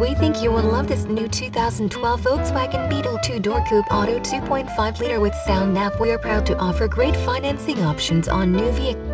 We think you will love this new 2012 Volkswagen Beetle 2-door coupe auto 2.5-liter with sound nav. We are proud to offer great financing options on new vehicles.